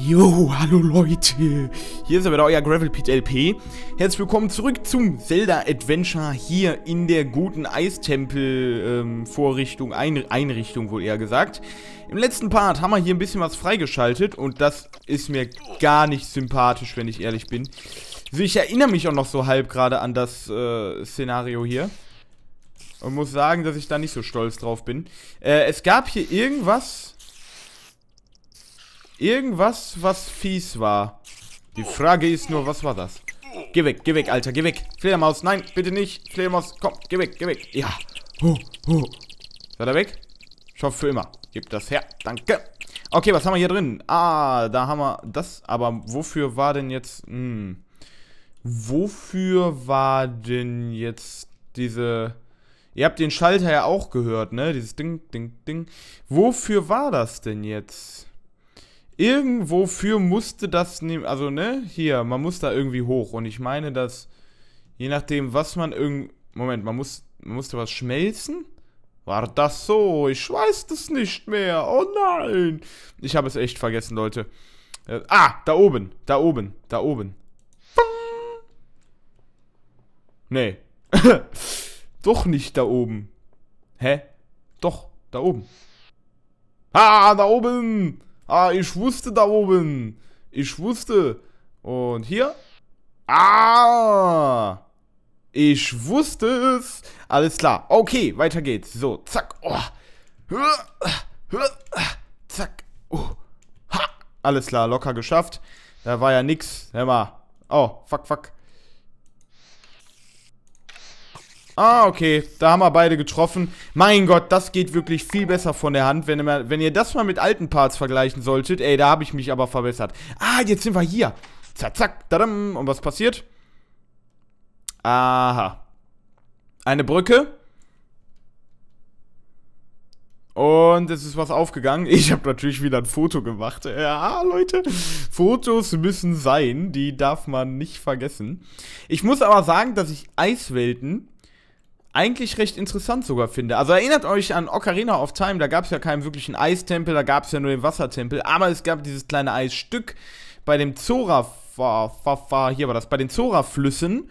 Jo, hallo Leute, hier ist wieder euer GravelPitLP. Herzlich willkommen zurück zum Zelda Adventure hier in der guten Eistempel Vorrichtung, Einrichtung wohl eher gesagt. Im letzten Part haben wir hier ein bisschen was freigeschaltet und das ist mir gar nicht sympathisch, wenn ich ehrlich bin. Also ich erinnere mich auch noch so halb gerade an das Szenario hier. Und muss sagen, dass ich da nicht so stolz drauf bin. Es gab hier irgendwas, was fies war. Die Frage ist nur, was war das? Geh weg, Alter, geh weg. Fledermaus, nein, bitte nicht. Fledermaus, komm, geh weg, geh weg. Ja. Seid ihr weg? Ich hoffe für immer. Gib das her, danke. Okay, was haben wir hier drin? Ah, da haben wir das. Aber wofür war denn jetzt... Wofür war denn jetzt diese... Ihr habt den Schalter ja auch gehört, ne? Dieses Ding, Ding, Ding. Wofür war das denn jetzt? Irgendwofür musste das nehmen. Also, ne? Hier, man muss da irgendwie hoch. Und ich meine, dass... Je nachdem, was man irgend... Moment, man musste was schmelzen? War das so? Ich weiß das nicht mehr. Oh nein! Ich habe es echt vergessen, Leute. Ah! Da oben. Da oben. Da oben. Nee. Doch nicht da oben. Hä? Doch, da oben. Ah, da oben. Ah, ich wusste da oben. Ich wusste. Und hier. Ah. Ich wusste es. Alles klar. Okay, weiter geht's. So, zack. Oh. Zack. Oh. Ha. Alles klar, locker geschafft. Da war ja nix. Hör mal. Oh, fuck, fuck. Ah, okay. Da haben wir beide getroffen. Mein Gott, das geht wirklich viel besser von der Hand, wenn ihr das mal mit alten Parts vergleichen solltet. Ey, da habe ich mich aber verbessert. Ah, jetzt sind wir hier. Zack, zack, dadam. Und was passiert? Aha. Eine Brücke. Und es ist was aufgegangen. Ich habe natürlich wieder ein Foto gemacht. Ja, Leute, Fotos müssen sein. Die darf man nicht vergessen. Ich muss aber sagen, dass ich Eiswelten... eigentlich recht interessant sogar finde. Also erinnert euch an Ocarina of Time, da gab es ja keinen wirklichen Eistempel, da gab es ja nur den Wassertempel, aber es gab dieses kleine Eisstück bei dem Zora, hier war das, bei den Zora-Flüssen,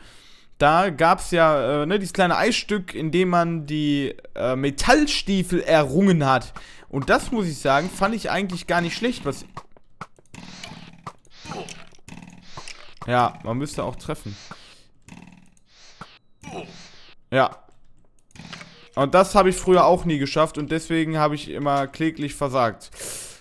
da gab es ja ne, dieses kleine Eisstück, in dem man die Metallstiefel errungen hat. Und das, muss ich sagen, fand ich eigentlich gar nicht schlecht, was... Ja, man müsste auch treffen. Ja. Und das habe ich früher auch nie geschafft und deswegen habe ich immer kläglich versagt.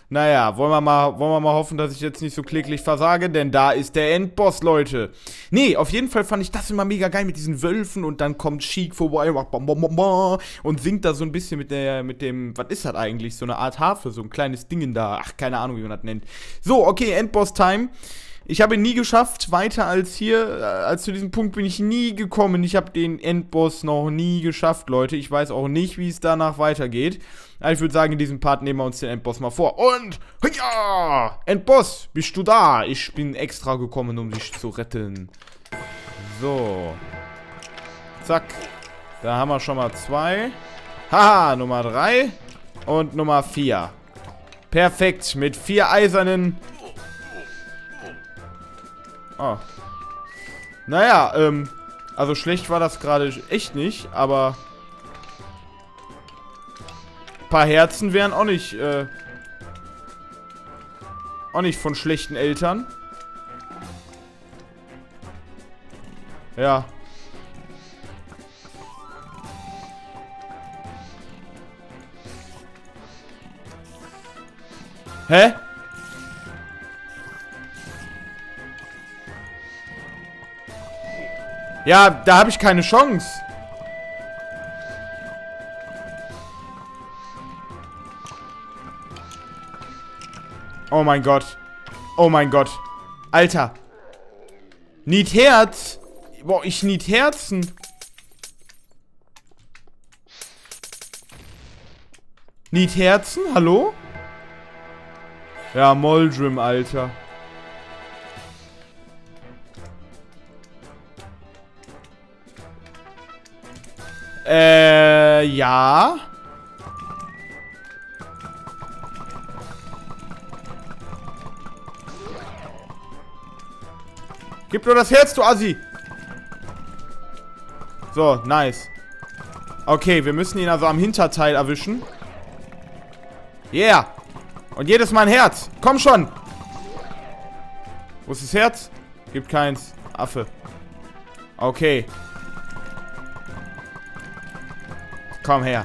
Naja, wollen wir mal hoffen, dass ich jetzt nicht so kläglich versage, denn da ist der Endboss, Leute. Nee, auf jeden Fall fand ich das immer mega geil mit diesen Wölfen und dann kommt Sheik vorbei und singt da so ein bisschen mit dem, was ist das eigentlich, so eine Art Harfe, so ein kleines Ding da, ach, keine Ahnung, wie man das nennt. So, okay, Endboss-Time. Ich habe ihn nie geschafft, weiter als hier, als zu diesem Punkt bin ich nie gekommen. Ich habe den Endboss noch nie geschafft, Leute. Ich weiß auch nicht, wie es danach weitergeht. Aber ich würde sagen, in diesem Part nehmen wir uns den Endboss mal vor. Und, ja, Endboss, bist du da? Ich bin extra gekommen, um dich zu retten. So. Zack. Da haben wir schon mal 2. Haha, Nummer 3 und Nummer 4. Perfekt, mit 4 eisernen... Oh. Naja, also schlecht war das gerade echt nicht, aber ein paar Herzen wären auch nicht von schlechten Eltern. Ja. Hä? Ja, da habe ich keine Chance. Oh mein Gott. Oh mein Gott. Alter. Need Herz. Boah, ich need Herzen. Need Herzen? Hallo? Ja, Moldrim, Alter. Ja. Gib nur das Herz, du Assi! So, nice. Okay, wir müssen ihn also am Hinterteil erwischen. Yeah! Und jedes Mal ein Herz! Komm schon! Wo ist das Herz? Gibt keins. Affe. Okay. Komm her.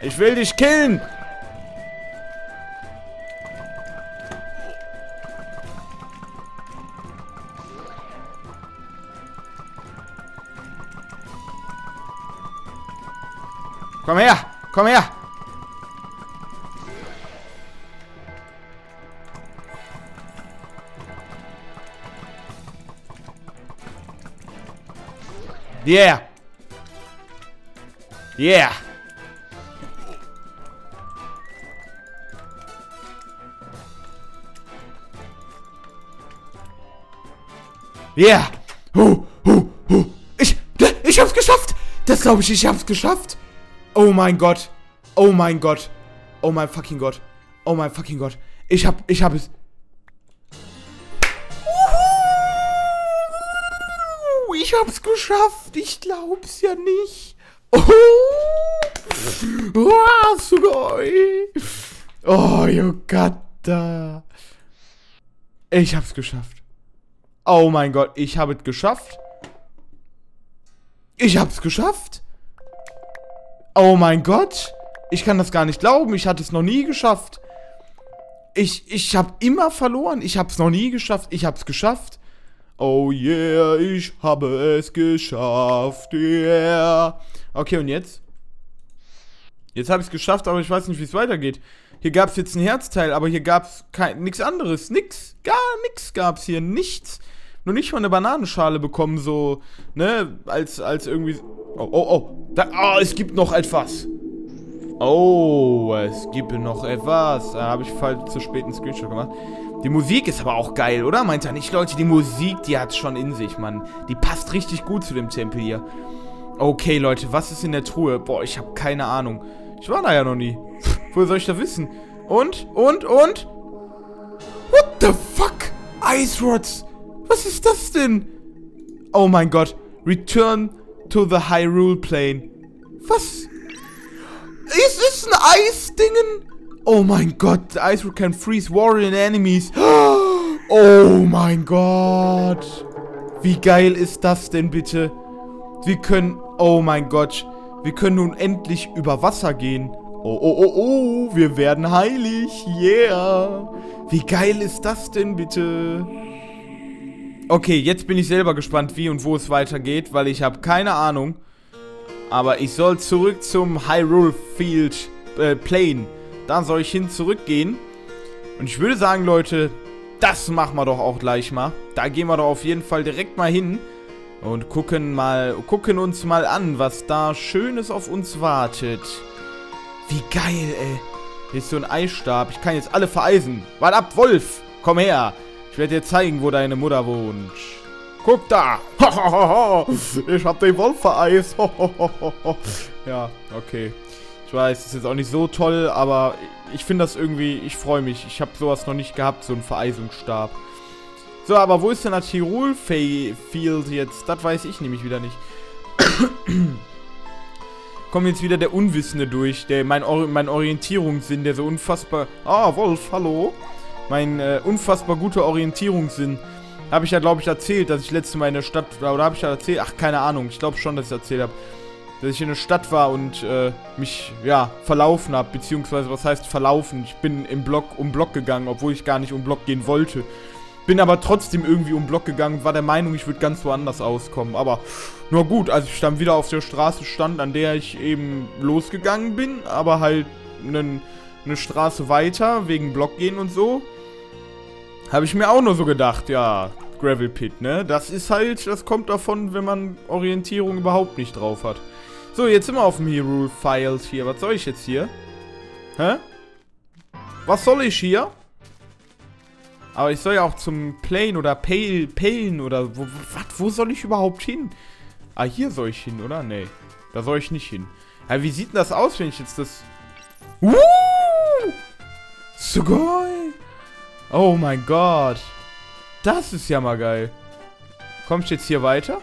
Ich will dich killen! Komm her! Komm her! Yeah! Yeah! Yeah! Ich hab's geschafft! Das glaube ich, ich hab's geschafft! Oh mein Gott. Oh mein Gott. Oh mein fucking Gott. Oh mein fucking Gott. Ich hab es. Ich hab's geschafft. Ich glaub's ja nicht. Oh, sugoi. Oh, Yogata. Ich hab's geschafft. Oh mein Gott. Ich hab es geschafft. Ich hab's geschafft. Oh mein Gott, ich kann das gar nicht glauben, ich hatte es noch nie geschafft. Ich habe immer verloren, ich habe es noch nie geschafft, ich habe es geschafft. Oh yeah, ich habe es geschafft, yeah. Okay, und jetzt? Jetzt habe ich es geschafft, aber ich weiß nicht, wie es weitergeht. Hier gab es jetzt ein Herzteil, aber hier gab es nichts anderes, nix, gar nichts gab es hier, nichts. Nur nicht mal eine Bananenschale bekommen, so, ne, als irgendwie... Oh, oh, oh. Ah, oh, es gibt noch etwas. Oh, es gibt noch etwas. Da habe ich falsch zu spät einen Screenshot gemacht. Die Musik ist aber auch geil, oder? Meint ihr nicht, Leute? Die Musik, die hat's schon in sich, Mann. Die passt richtig gut zu dem Tempel hier. Okay, Leute, was ist in der Truhe? Boah, ich habe keine Ahnung. Ich war da ja noch nie. Woher soll ich da wissen? Und? What the fuck? Ice Rods. Was ist das denn? Oh mein Gott. Return to the Hyrule Plain. Was? Ist es ein Eisdingen? Oh mein Gott. The Ice Rod can freeze warrior enemies. Oh mein Gott. Wie geil ist das denn bitte? Wir können... Oh mein Gott. Wir können nun endlich über Wasser gehen. Oh, oh, oh, oh. Wir werden heilig. Yeah. Wie geil ist das denn bitte? Okay, jetzt bin ich selber gespannt, wie und wo es weitergeht, weil ich habe keine Ahnung. Aber ich soll zurück zum Hyrule Field Plain. Da soll ich hin zurückgehen. Und ich würde sagen, Leute, das machen wir doch auch gleich mal. Da gehen wir doch auf jeden Fall direkt mal hin und gucken uns mal an, was da Schönes auf uns wartet. Wie geil, ey. Hier ist so ein Eisstab. Ich kann jetzt alle vereisen. Wart ab, Wolf. Komm her. Ich werde dir zeigen, wo deine Mutter wohnt. Guck da! Ich hab den Wolf vereist. Ja, okay. Ich weiß, das ist jetzt auch nicht so toll, aber ich finde das irgendwie... Ich freue mich. Ich habe sowas noch nicht gehabt, so einen Vereisungsstab. So, aber wo ist denn das Hyrule Field jetzt? Das weiß ich nämlich wieder nicht. Kommt jetzt wieder der Unwissende durch, der mein Orientierungssinn, der so unfassbar... Ah, Wolf, hallo? Mein unfassbar guter Orientierungssinn. Habe ich ja, glaube ich, erzählt, dass ich letztes Mal in der Stadt war. Oder habe ich ja erzählt? Ach, keine Ahnung. Ich glaube schon, dass ich erzählt habe. Dass ich in der Stadt war und mich, ja, verlaufen habe. Beziehungsweise, was heißt verlaufen? Ich bin um Block gegangen, obwohl ich gar nicht um Block gehen wollte. Bin aber trotzdem irgendwie um Block gegangen. War der Meinung, ich würde ganz woanders auskommen. Aber, na gut, also ich stand wieder auf der Straße, an der ich eben losgegangen bin. Aber halt eine Straße weiter, wegen Block gehen und so. Habe ich mir auch nur so gedacht, ja, Gravel Pit, ne? Das ist halt, das kommt davon, wenn man Orientierung überhaupt nicht drauf hat. So, jetzt sind wir auf dem Hero Files hier. Was soll ich jetzt hier? Hä? Was soll ich hier? Aber ich soll ja auch zum Plane oder Palen oder... Wo soll ich überhaupt hin? Ah, hier soll ich hin, oder? Nee, da soll ich nicht hin. Ja, wie sieht denn das aus, wenn ich jetzt das... Woo! Sugoi! Oh mein Gott. Das ist ja mal geil. Kommst du jetzt hier weiter?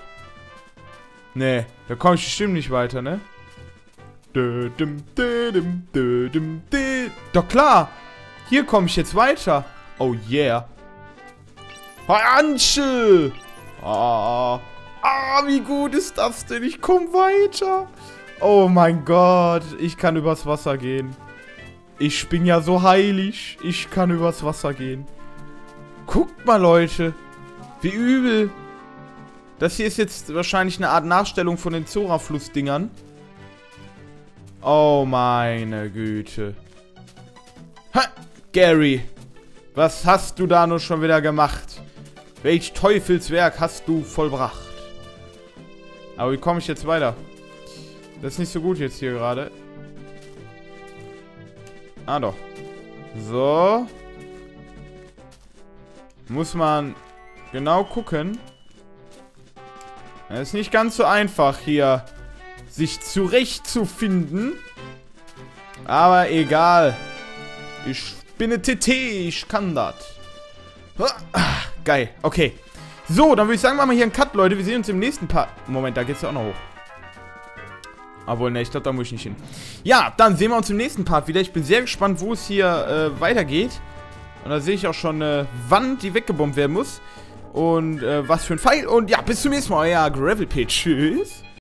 Nee, da komme ich bestimmt nicht weiter, ne? Doch klar! Hier komme ich jetzt weiter. Oh yeah. Anschel! Ah, wie gut ist das denn? Ich komme weiter. Oh mein Gott. Ich kann übers Wasser gehen. Ich bin ja so heilig. Ich kann übers Wasser gehen. Guckt mal, Leute. Wie übel. Das hier ist jetzt wahrscheinlich eine Art Nachstellung von den Zora-Flussdingern. Oh meine Güte. Ha, Gary. Was hast du da nur schon wieder gemacht? Welch Teufelswerk hast du vollbracht? Aber wie komme ich jetzt weiter? Das ist nicht so gut jetzt hier gerade. Ah doch. So. Muss man genau gucken. Es ist nicht ganz so einfach hier, sich zurechtzufinden. Aber egal. Ich bin eine TT, ich kann das. Geil, okay. So, dann würde ich sagen, machen wir hier einen Cut, Leute. Wir sehen uns im nächsten Part. Moment, da geht's ja auch noch hoch. Obwohl, ne, ich glaube, da muss ich nicht hin. Ja, dann sehen wir uns im nächsten Part wieder. Ich bin sehr gespannt, wo es hier weitergeht. Und da sehe ich auch schon eine Wand, die weggebombt werden muss. Und was für ein Pfeil. Und ja, bis zum nächsten Mal. Euer GravelPitLP. Tschüss.